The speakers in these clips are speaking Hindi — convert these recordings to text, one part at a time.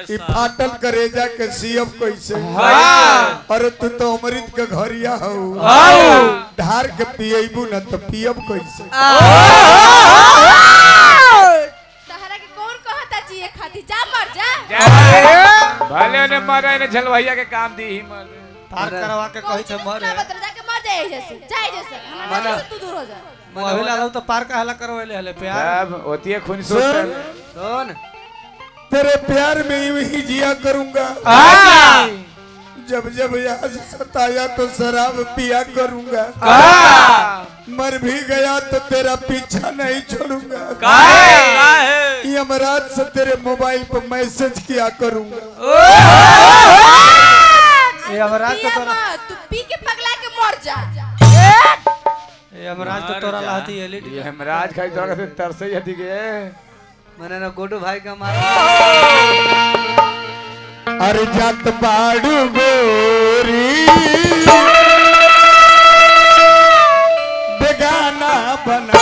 फाटल करेजा के सीएफ कैसे अरे तू तो अमृत के घरिया हो धार के पिएबू न तो पियब कैसे तहरा के कौन कहता जिए खाती जा मर जा भले ने मरे ने झलवैया के काम दी हिमल धार करवा के कहि छ मरे जाके मर जाए जैसे जाए जैसे हमरा से तू दूर हो जा मनहला लाऊ तो पार का हला करवले हले प्यार ओतिए खून सोतल सुन तेरे प्यार में यूं ही जिया करूंगा जब जब याद सताया तो शराब पिया करूंगा मर भी गया तो तेरा पीछा नहीं छोड़ूंगा काहे काहे यमराज से तेरे मोबाइल पर मैसेज किया करूंगा यमराज तो तू पी के पगला के मर जा यमराज तो तोरा लाती है लेडी यमराज खाई तोरा से तरसे ही हटी गए मैंने ना गोडू भाई का मारा अरे जात बाडू गोरी बेगाना बना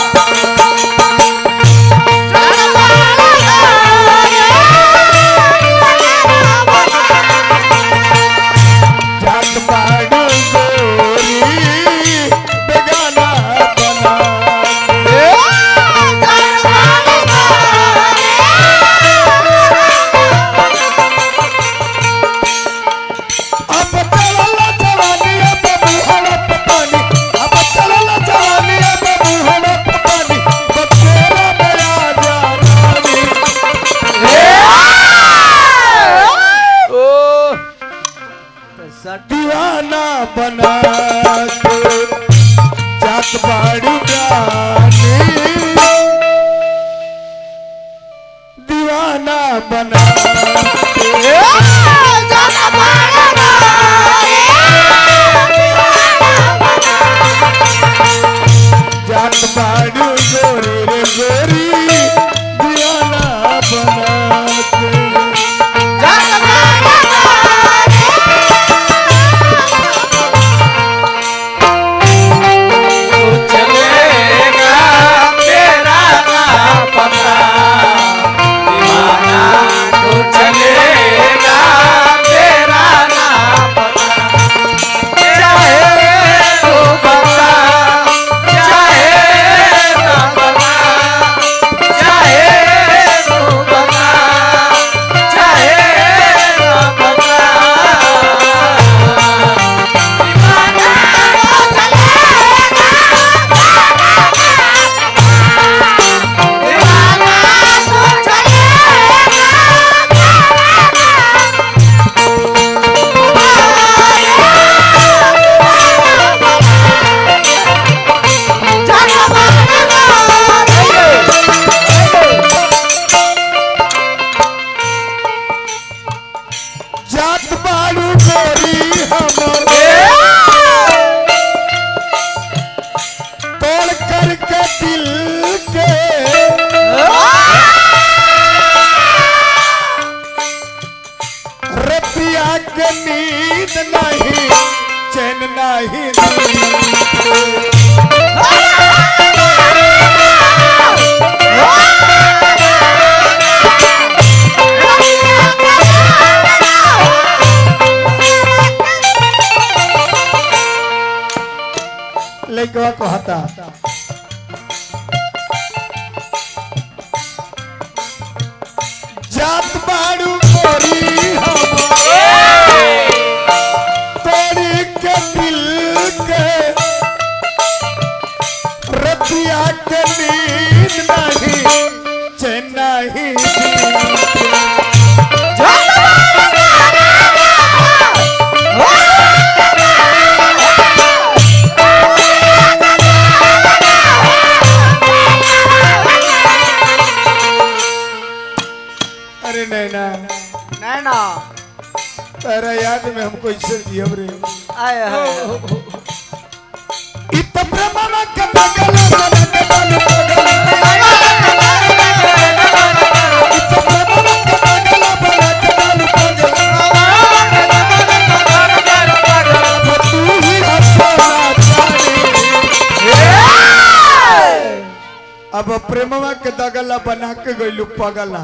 अब प्रेमवा के दगला बना के गइलू पगला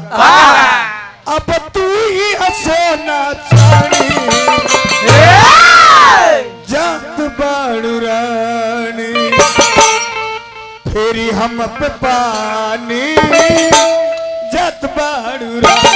अब तू ही सोना चांदी जात बाणू रानी फेरी हम पे पानी जात बाणू रानी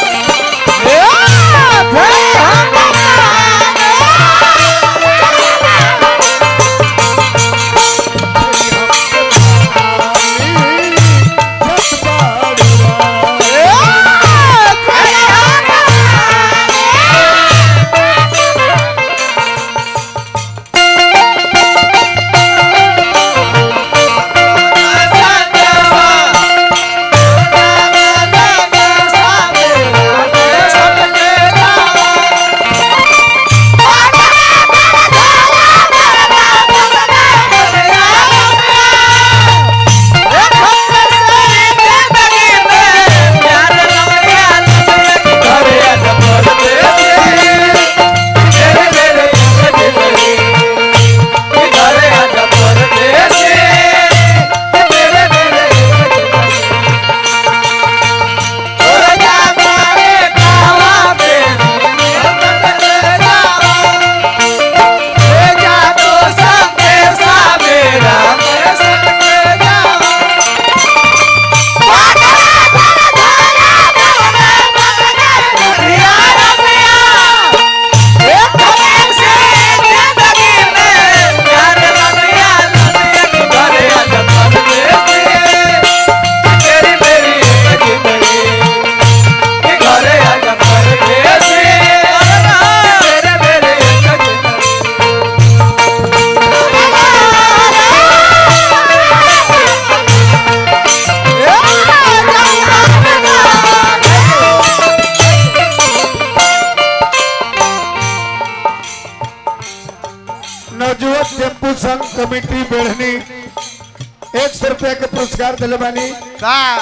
कमेटी बेढ़नी 100 रुपया के पुरस्कार दिले बानी।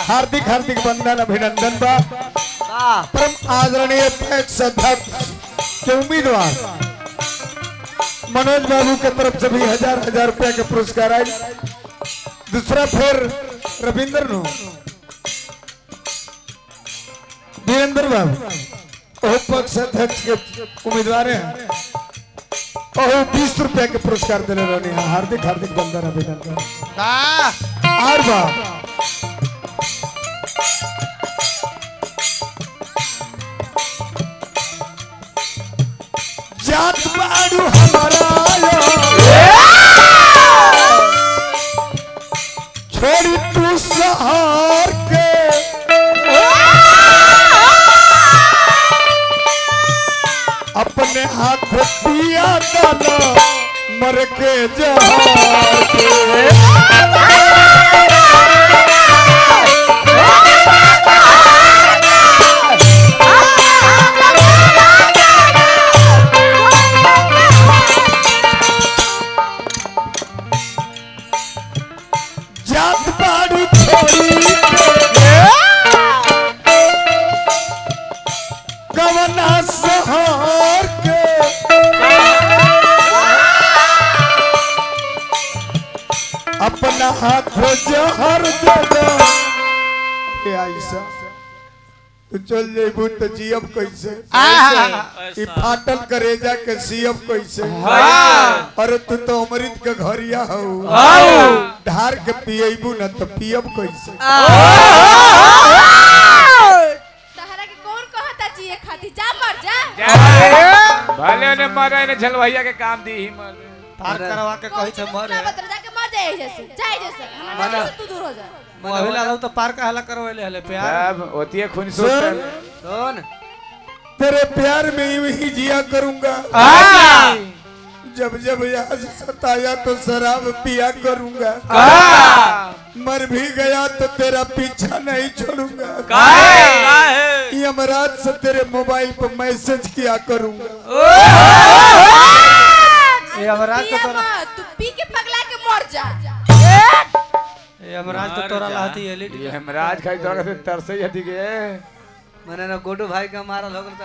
हार्दिक हार्दिक बंधन अभिनंदन बा परम आदरणीय पैक्स अध्यक्ष के उम्मीदवार मनोज बाबू के तरफ से भी 1000 रुपया के पुरस्कार आए। दूसरा फिर वीरेंद्र बाबू पक्ष अध्यक्ष के उम्मीदवार हैं और 20 रुपया के पुरस्कार देने रहने। हार्दिक हार्दिक बंधन अभिनंदन। और जात बाड़ू हमारा छोड़ी तू सहार के अपने हाथ पिया दाना मर के जहां तो जीव कैसे इ फाटल करेजा के सीएम कैसे। अरे तू तो अमृत के घरिया हो धार के पिएबू न तो पियब कैसे। तहरा के कौन कहता जिए खाती जा मर जा भले ने मरे ने झलवैया के काम दी हिमल धार करवा के कहि छ मर जाके मर जाए जैसे जाए जैसे हमरा से तू दूर हो जा मनोहला तो पार का हला करवेले हले प्यार होती है खून सोतन सुन तेरे प्यार में ही जिया करूंगा। जब जब याद सताया तो शराब पिया करूंगा। मर भी गया तो तेरा पीछा नहीं छोड़ूंगा। काहे यमराज से तेरे मोबाइल पर मैसेज किया करूंगा। यमराज तो तू पी के पगला के मर जा। यमराज तो तोरा लाती है यमराज खाई तोरा तरसे यदि के मने ना गोडू भाई का मारा लोग।